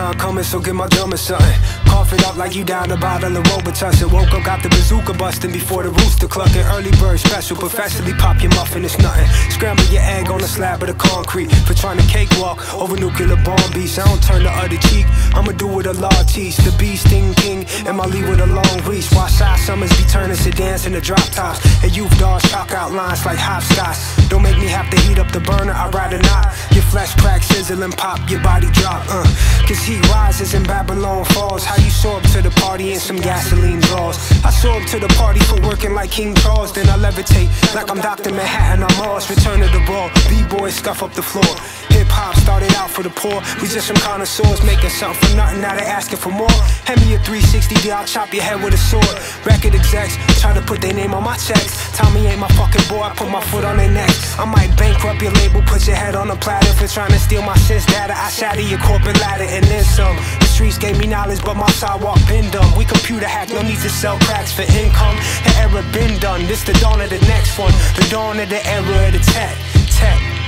time coming, so get my gum or something. Cough it up like you down a bottle of Robitussin. Woke up, got the bazooka busting before the rooster clucking. Early bird special, professionally pop your muffin, it's nothing. Scramble your egg on a slab of the concrete for trying to cakewalk over nuclear bomb beasts. I don't turn the other cheek, I'ma do what the law teach. The bee sting king, and my lead with a long reach. Why shy summers be turning sedans into drop tops, and you've dogs chalk out lines like hopscotch. Don't make me have to heat up the burner, I'd rather not. Your flesh crack, sizzle and pop, your body drop, Cause heat rises and Babylon falls. How you soar up to the party and some gasoline draws. I soar up to the party for working like King Charles. Then I levitate like I'm Dr. Manhattan, I'm Mars. Return to the raw, b-boys scuff up the floor. Hip-hop started out for the poor. We just some connoisseurs making something for nothing, now they asking for more. Hand me a 360D, I'll chop your head with a sword. Record execs try to put their name on my checks. Tommy ain't my fucking boy, I put my foot on their neck. I might bankrupt your label, put your head on a platter. For trying to steal my sense data, I shatter your corporate ladder and then some. The streets gave me knowledge, but my sidewalk been dumb. We computer hack, no need to sell cracks for income. The era been done, this the dawn of the next one. The dawn of the era of the tech,